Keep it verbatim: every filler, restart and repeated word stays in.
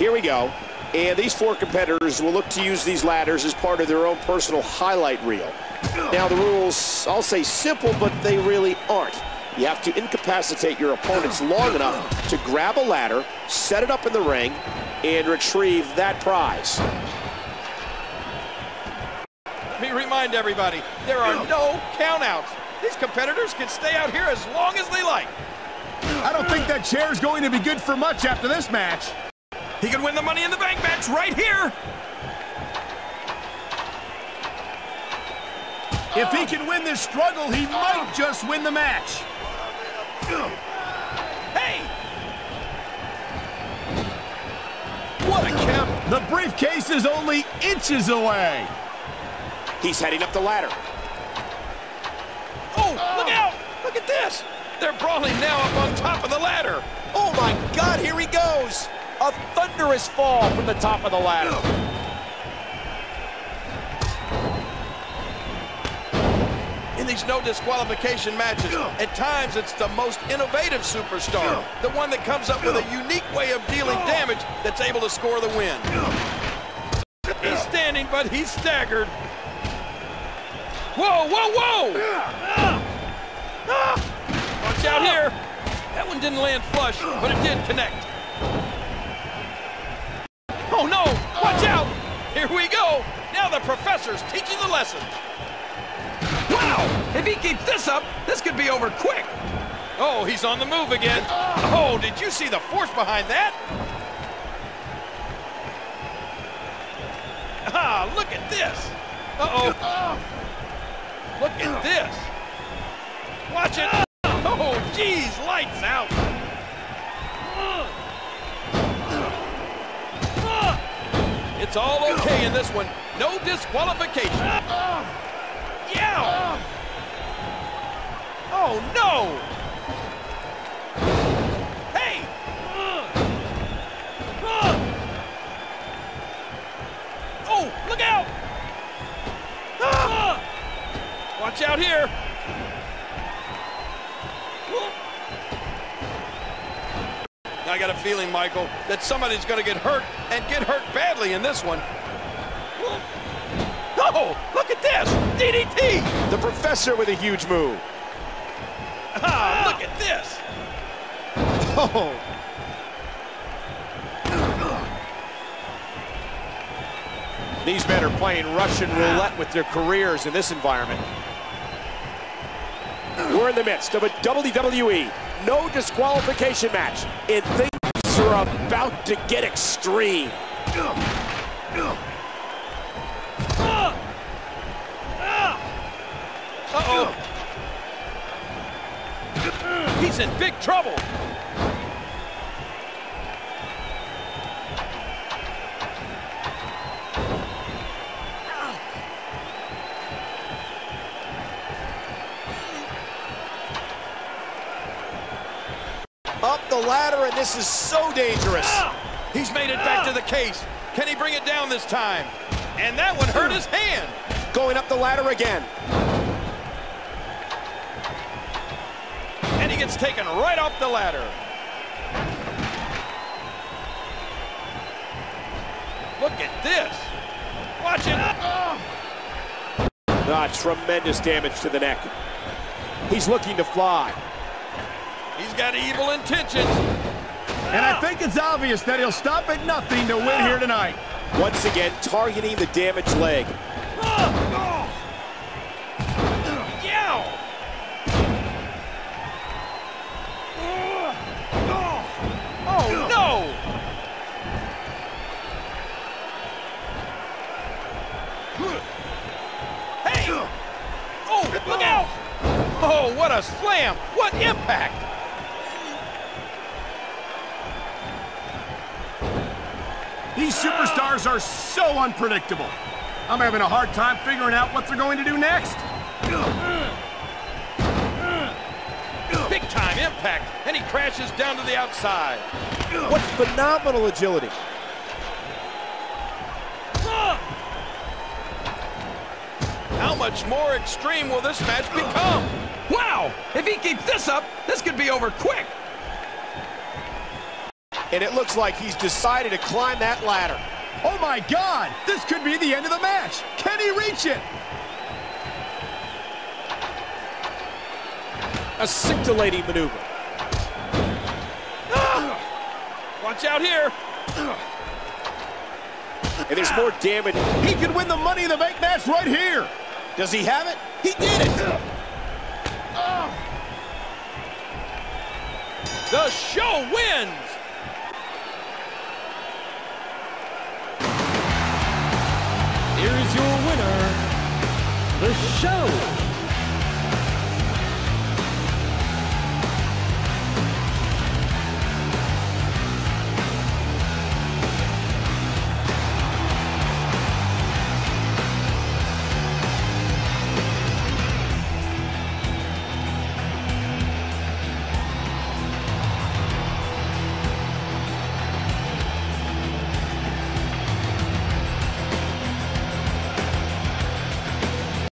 Here we go. And these four competitors will look to use these ladders as part of their own personal highlight reel. Now the rules, I'll say simple, but they really aren't. You have to incapacitate your opponents long enough to grab a ladder, set it up in the ring, and retrieve that prize. Let me remind everybody, there are no countouts. These competitors can stay out here as long as they like. I don't think that chair's going to be good for much after this match. He could win the Money in the Bank match right here. If he can win this struggle, he might just win the match. Hey! What a count. The briefcase is only inches away. He's heading up the ladder. Oh, look out! Look at this! They're brawling now up on top of the ladder. Oh my God, here he goes! A thunderous fall from the top of the ladder. In these no disqualification matches, at times it's the most innovative superstar, the one that comes up with a unique way of dealing damage that's able to score the win. He's standing, but he's staggered. Whoa, whoa, whoa! Watch out here. That one didn't land flush, but it did connect. Oh no, watch out! Here we go. Now the professor's teaching the lesson. Wow! If he keeps this up, this could be over quick. Oh, he's on the move again. Oh, did you see the force behind that? Ah, look at this. Uh-oh. Look at this. Watch it. Oh, geez, lights out. It's all okay in this one. No disqualification. Yeah. Oh, no. Hey. Oh, look out. Watch out here. I got a feeling, Michael, that somebody's going to get hurt and get hurt badly in this one. Oh, look at this! D D T! The professor with a huge move. Ah, look at this! Oh! These men are playing Russian roulette with their careers in this environment. We're in the midst of a W W E no disqualification match, and things are about to get extreme. Uh-oh. He's in big trouble. Up the ladder, and this is so dangerous. He's made it back to the case. Can he bring it down this time? And that one hurt his hand. Going up the ladder again. And he gets taken right off the ladder. Look at this. Watch it. Ah, tremendous damage to the neck. He's looking to fly. He's got evil intentions. And I think it's obvious that he'll stop at nothing to win here tonight. Once again, targeting the damaged leg. Oh, no! Hey! Oh, look out! Oh, what a slam! What impact! These superstars are so unpredictable. I'm having a hard time figuring out what they're going to do next. Big time impact, and he crashes down to the outside. What phenomenal agility. How much more extreme will this match become? Wow, if he keeps this up, this could be over quick. And it looks like he's decided to climb that ladder. Oh my God, this could be the end of the match. Can he reach it? A scintillating maneuver. Ah! Watch out here. And there's more damage. He could win the Money in the Bank match right here. Does he have it? He did it. Ah! The show wins. Here is your winner, the show.